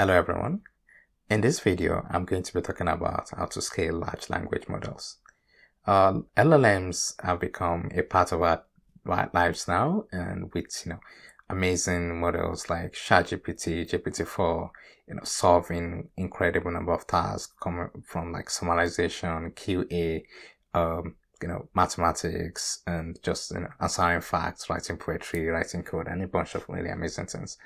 Hello everyone. In this video, I'm going to be talking about how to scale large language models. LLMs have become a part of our lives now, and with amazing models like ChatGPT, GPT-4, solving incredible number of tasks coming from like summarization, QA, mathematics, and just answering facts, writing poetry, writing code, and a bunch of really amazing things.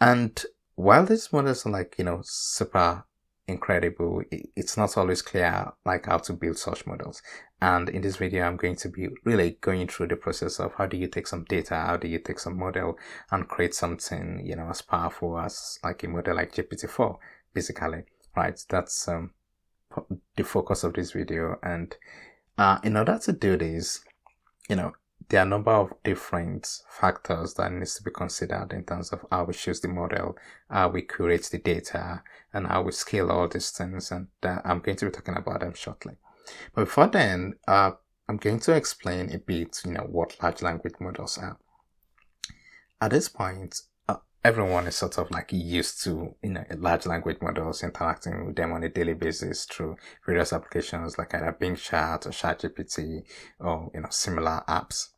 And while these models are like, super incredible, it's not always clear like how to build such models. And in this video, I'm going to be really going through the process of how do you take some data, how do you take some model and create something, as powerful as like a model like GPT-4, basically, right? That's the focus of this video. And in order to do this, there are a number of different factors that needs to be considered in terms of how we choose the model, how we curate the data, and how we scale all these things, and I'm going to be talking about them shortly. But before then, I'm going to explain a bit, what large language models are. At this point, everyone is sort of like used to, large language models, interacting with them on a daily basis through various applications like either Bing Chat or ChatGPT or, similar apps.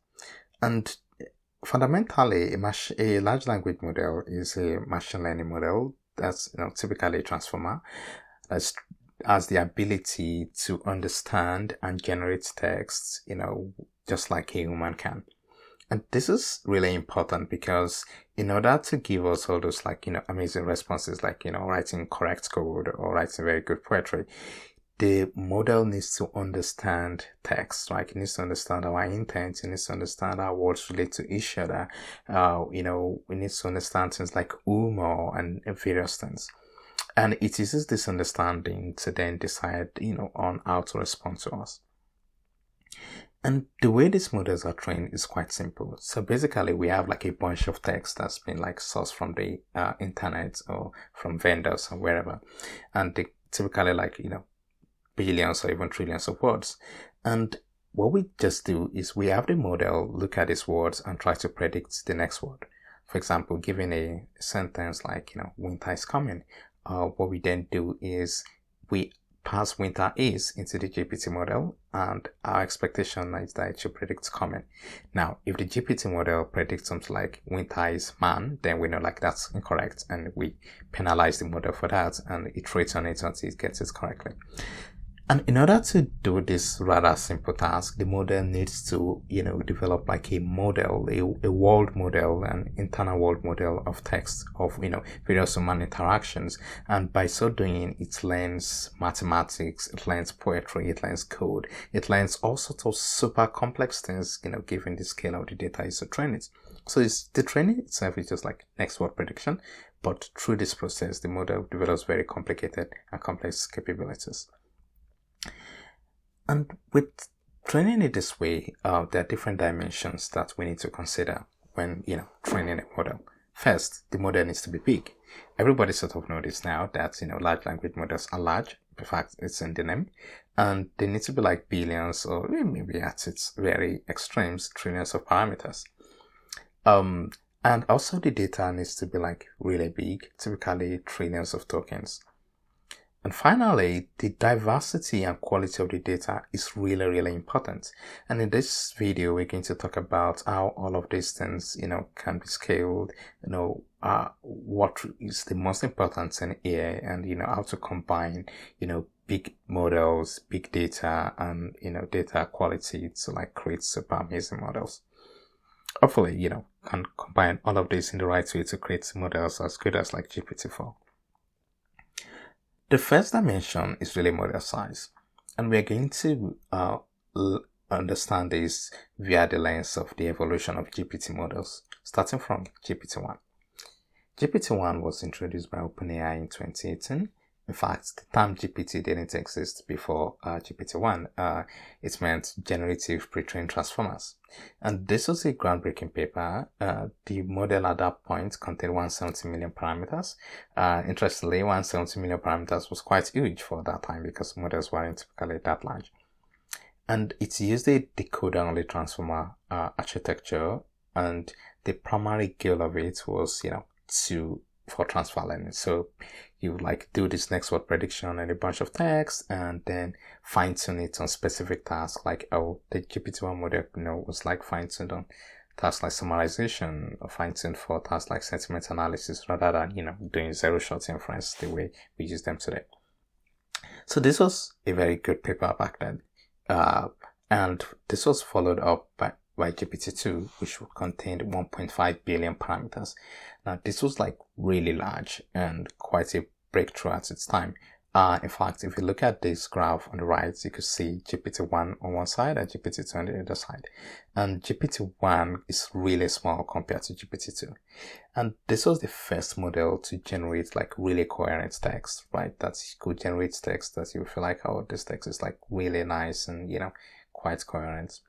And fundamentally, a large language model is a machine learning model that's typically a transformer that has the ability to understand and generate text, just like a human can. And this is really important because in order to give us all those like, amazing responses, like, writing correct code or writing very good poetry, the model needs to understand text, right? It needs to understand our intent. It needs to understand how words relate to each other. It needs to understand things like humor and various things. And it uses this understanding to then decide, on how to respond to us. And the way these models are trained is quite simple. So basically, we have like a bunch of text that's been like sourced from the internet or from vendors or wherever. And they typically like, billions or even trillions of words. And what we just do is we have the model look at these words and try to predict the next word. For example, given a sentence like, winter is coming, what we then do is we pass winter is into the GPT model, and our expectation is that it should predict coming. Now, if the GPT model predicts something like winter is man, then we know like that's incorrect, and we penalize the model for that and iterate on it until it gets it correctly. And in order to do this rather simple task, the model needs to, develop like a model, a world model, an internal world model of text of, various human interactions. And by so doing, it learns mathematics, it learns poetry, it learns code, it learns all sorts of super complex things, given the scale of the data is to train it. So the training itself is just like next word prediction. But through this process, the model develops very complicated and complex capabilities. And with training it this way, there are different dimensions that we need to consider when, training a model. First, the model needs to be big. Everybody sort of knows this now that, large language models are large. In fact, it's in the name. And they need to be like billions or maybe at its very extremes, trillions of parameters. And also the data needs to be like really big, typically trillions of tokens. And finally, the diversity and quality of the data is really, really important. And in this video, we're going to talk about how all of these things, can be scaled, what is the most important thing here, and, how to combine, big models, big data, and, data quality to like create super amazing models. Hopefully, can combine all of this in the right way to create models as good as like GPT-4. The first dimension is really model size, and we're going to understand this via the lens of the evolution of GPT models, starting from GPT-1. GPT-1 was introduced by OpenAI in 2018. In fact, the term GPT didn't exist before GPT-1. It meant generative pre-trained transformers. And this was a groundbreaking paper. The model at that point contained 170 million parameters. Interestingly, 170 million parameters was quite huge for that time because models weren't typically that large. And it used a decoder-only transformer architecture. And the primary goal of it was, to for transfer learning. So you like do this next word prediction and a bunch of text and then fine tune it on specific tasks. Like, oh, the GPT-1 model, you know, was like fine tuned on tasks like summarization or fine tuned for tasks like sentiment analysis, rather than, you know, doing zero shot inference the way we use them today. So this was a very good paper back then. And this was followed up by GPT-2, which contained 1.5 billion parameters. Now, this was like really large and quite a breakthrough at its time. In fact, if you look at this graph on the right, you could see GPT-1 on one side and GPT-2 on the other side. And GPT-1 is really small compared to GPT-2. And this was the first model to generate like really coherent text, right? That could generate text that you feel like, oh, this text is like really nice and, you know, quite coherent.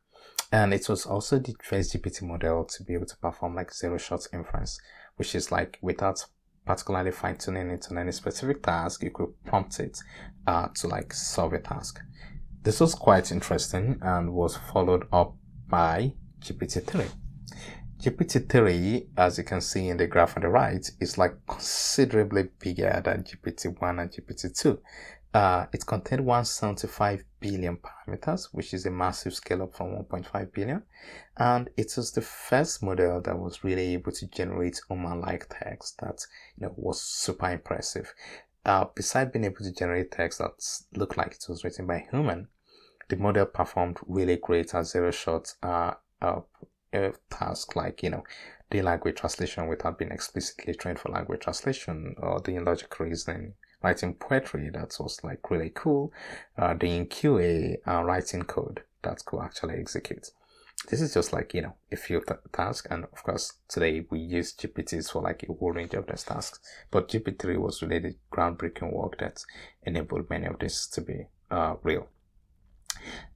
And it was also the first GPT model to be able to perform like zero-shot inference, which is like without particularly fine-tuning it on any specific task, you could prompt it to like solve a task. This was quite interesting and was followed up by GPT-3. GPT-3, as you can see in the graph on the right, is like considerably bigger than GPT-1 and GPT-2. It contained 175 billion parameters, which is a massive scale up from 1.5 billion. And it was the first model that was really able to generate human-like text that, you know, was super impressive. Besides being able to generate text that looked like it was written by a human, the model performed really great at zero-shot tasks like, you know, doing language translation without being explicitly trained for language translation, or doing logical reasoning, writing poetry, that was like really cool, doing QA, writing code that could actually execute. This is just like, you know, a few tasks, and of course today we use GPTs for like a whole range of these tasks, but GPT-3 was really the groundbreaking work that enabled many of this to be real.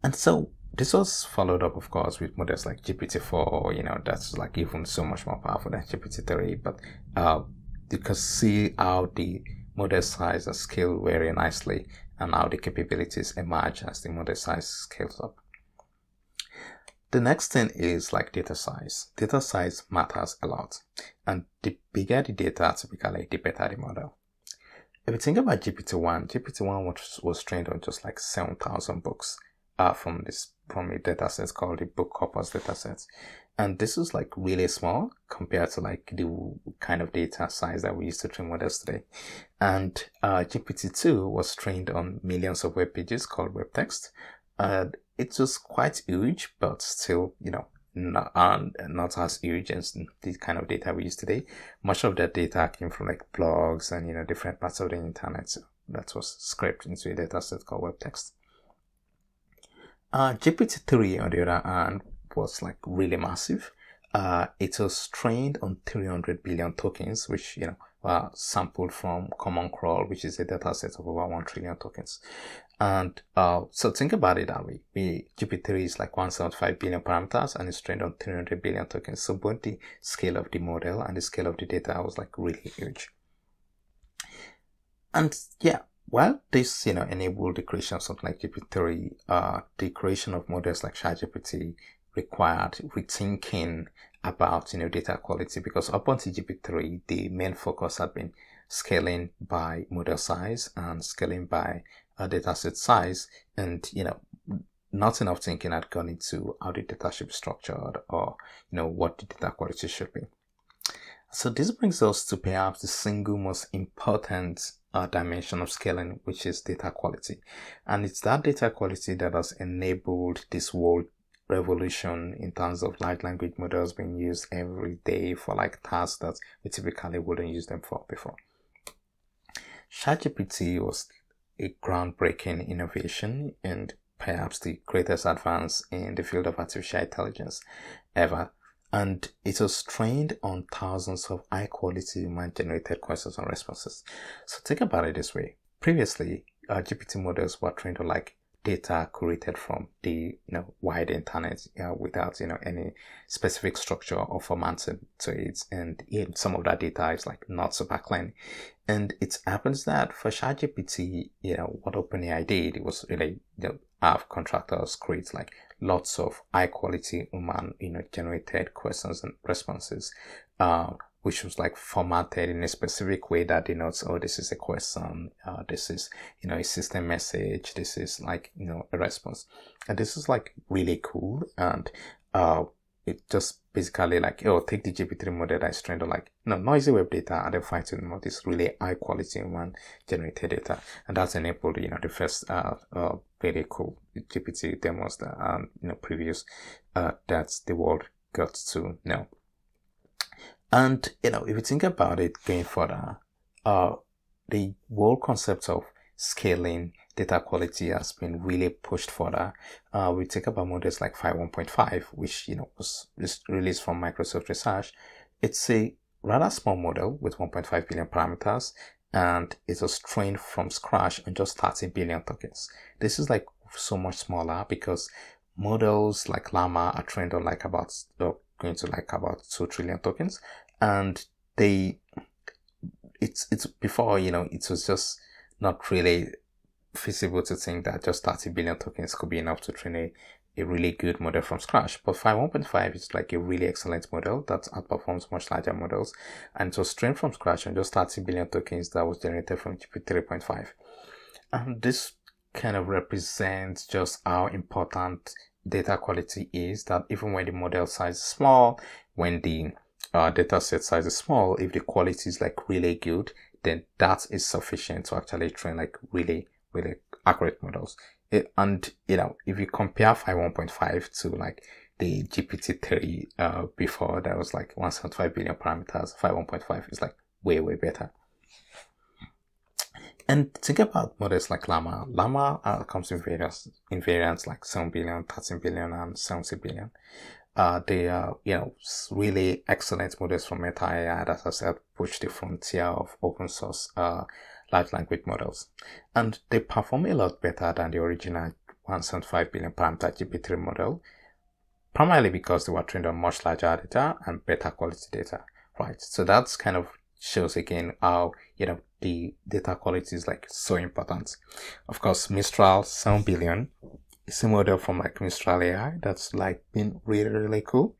And so this was followed up, of course, with models like GPT-4, you know, that's like even so much more powerful than GPT-3, but you can see how the model size and scale vary nicely, and how the capabilities emerge as the model size scales up. The next thing is like data size. Data size matters a lot, and the bigger the data, typically, the better the model. If you think about GPT-1, GPT-1 was trained on just like 7,000 books from a dataset called the Book Corpus dataset. And this is like really small compared to like the kind of data size that we used to train models today. And GPT-2 was trained on millions of web pages called WebText. It was quite huge, but still, you know, not as huge as the kind of data we use today. Much of that data came from like blogs and, you know, different parts of the internet. So that was scraped into a dataset called WebText. GPT-3, on the other hand, was like really massive. It was trained on 300 billion tokens, which, you know, were sampled from Common Crawl, which is a data set of over 1 trillion tokens. And so think about it that way. GPT-3 is like 175 billion parameters and it's trained on 300 billion tokens. So both the scale of the model and the scale of the data was like really huge. And yeah, while this, you know, enabled the creation of something like GPT-3, the creation of models like ChatGPT required rethinking about, you know, data quality, because up until GPT-3, the main focus had been scaling by model size and scaling by dataset size, and, you know, not enough thinking had gone into how the data should be structured or, you know, what the data quality should be. So this brings us to perhaps the single most important dimension of scaling, which is data quality. And it's that data quality that has enabled this whole revolution in terms of large language models being used every day for like tasks that we typically wouldn't use them for before. ChatGPT was a groundbreaking innovation and perhaps the greatest advance in the field of artificial intelligence ever. And it was trained on thousands of high-quality human-generated questions and responses. So think about it this way. Previously, GPT models were trained on like data curated from the, you know, wide internet without, you know, any specific structure or format to it. And some of that data is like not super clean. And it happens that for ChatGPT, you know, what OpenAI did, it was really, you know, have contractors create like lots of high quality human, you know, generated questions and responses which was like formatted in a specific way that denotes, oh, this is a question, this is, you know, a system message, this is like, you know, a response. And this is like really cool. And it just basically like, oh, take the GPT-3 model that is trained on like, you know, noisy web data and then find something about this really high quality one generated data. And that's enabled, you know, the first very cool GPT demos that you know, previous that's the world got to know. And, you know, if you think about it going further, the whole concept of scaling data quality has been really pushed further. We talk about models like Phi-1.5, which, you know, was released from Microsoft Research. It's a rather small model with 1.5 billion parameters, and it was trained from scratch on just 30 billion tokens. This is like so much smaller because models like LLaMA are trained on like about going to like about 2 trillion tokens, and they it's before, you know, it was just not really feasible to think that just 30 billion tokens could be enough to train a really good model from scratch. But Phi-1.5 is like a really excellent model that outperforms much larger models, and it was trained from scratch on just 30 billion tokens that was generated from GPT-3.5. And this kind of represents just how important data quality is, that even when the model size is small, when the data set size is small, if the quality is like really good, then that is sufficient to actually train like really, really accurate models. And you know, if you compare Phi-1.5 to like the GPT-3 before, that was like 175 billion parameters, Phi-1.5 is like way, way better. And think about models like LLaMA. LLaMA comes in variants like 7 billion, 13 billion, and 70 billion. They are, you know, really excellent models from Meta AI that has helped push the frontier of open source large language models. And they perform a lot better than the original 175 billion parameter GPT-3 model, primarily because they were trained on much larger data and better quality data, right? So that's kind of shows again how, you know, the data quality is like so important. Of course, Mistral 7 billion is a model from like Mistral AI that's like been really, really cool,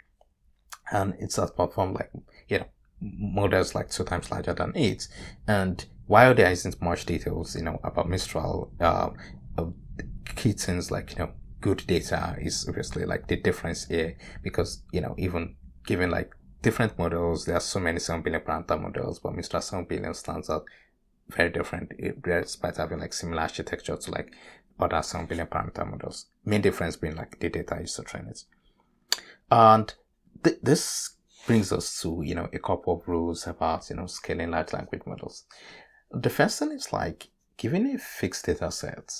and it's outperformed like, you know, models like 2 times larger than it. And while there isn't much details, you know, about Mistral, key things like, you know, good data is obviously like the difference here, because, you know, even given like different models, there are so many 7 billion parameter models, but Mistral 7 billion stands out very different despite having like similar architecture to like other 7 billion parameter models. Main difference being like the data used to train it. And this brings us to, you know, a couple of rules about, you know, scaling large language models. The first thing is like, given a fixed data set,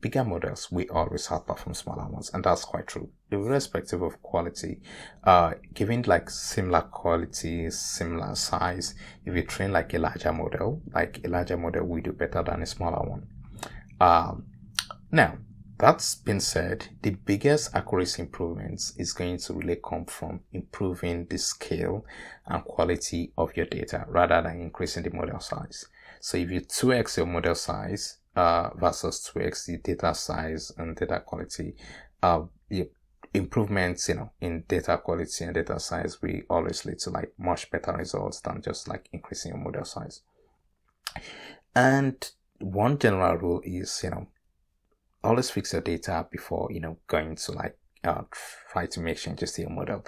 bigger models we always outperform smaller ones, and that's quite true, irrespective of quality. Given like similar quality, similar size, if you train like a larger model will do better than a smaller one. Now, that's been said, the biggest accuracy improvements is going to really come from improving the scale and quality of your data rather than increasing the model size. So if you 2x your model size versus 2x the data size and data quality, improvements, you know, in data quality and data size will always lead to like much better results than just like increasing your model size. And one general rule is, you know, always fix your data before, you know, going to like try to make changes to your model.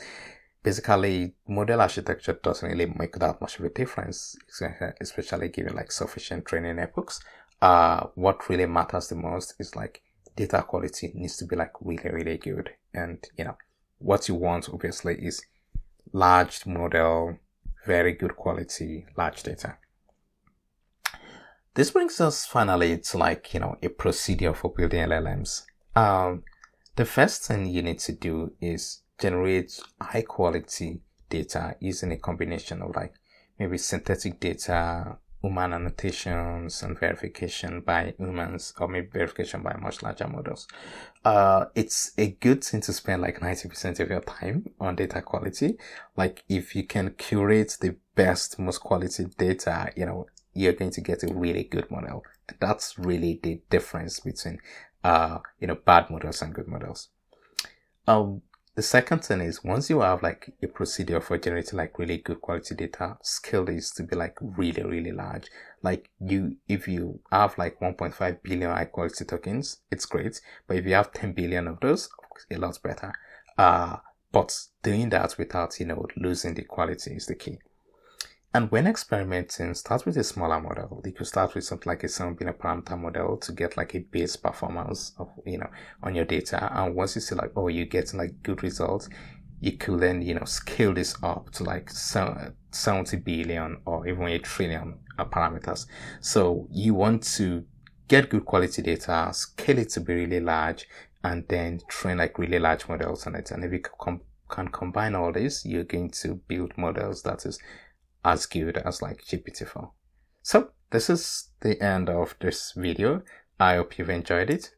Basically, model architecture doesn't really make that much of a difference, especially given like sufficient training epochs. What really matters the most is like data quality needs to be like really, really good. And, you know, what you want obviously is large model, very good quality, large data. This brings us finally to like, you know, a procedure for building LLMs. The first thing you need to do is generate high quality data using a combination of like maybe synthetic data, human annotations, and verification by humans, or maybe verification by much larger models. It's a good thing to spend like 90% of your time on data quality. Like if you can curate the best, most quality data, you know, you're going to get a really good model. That's really the difference between, you know, bad models and good models. The second thing is, once you have like a procedure for generating like really good quality data, scale is to be like really, really large. Like if you have like 1.5 billion high quality tokens, it's great. But if you have 10 billion of those, a lot better. But doing that without, losing the quality is the key. And when experimenting, start with a smaller model. You could start with something like a 7 billion parameter model to get like a base performance of, on your data. And once you see like, oh, you're getting like good results, you could then, scale this up to like 70 billion or even a trillion parameters. So you want to get good quality data, scale it to be really large, and then train like really large models on it. And if you can combine all this, you're going to build models that is as good as like GPT-4. So this is the end of this video. I hope you've enjoyed it.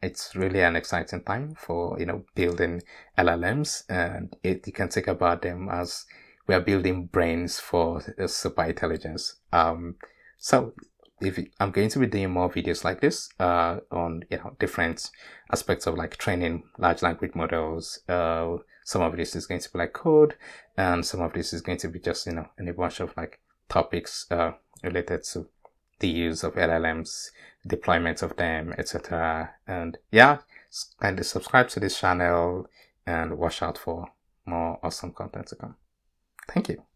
It's really an exciting time for building LLMs, and you can think about them as we are building brains for super intelligence. So I'm going to be doing more videos like this on different aspects of like training large language models. Some of this is going to be like code, and some of this is going to be just in a bunch of like topics related to the use of LLMs, deployment of them, etc. And yeah, kindly subscribe to this channel and watch out for more awesome content to come. Thank you.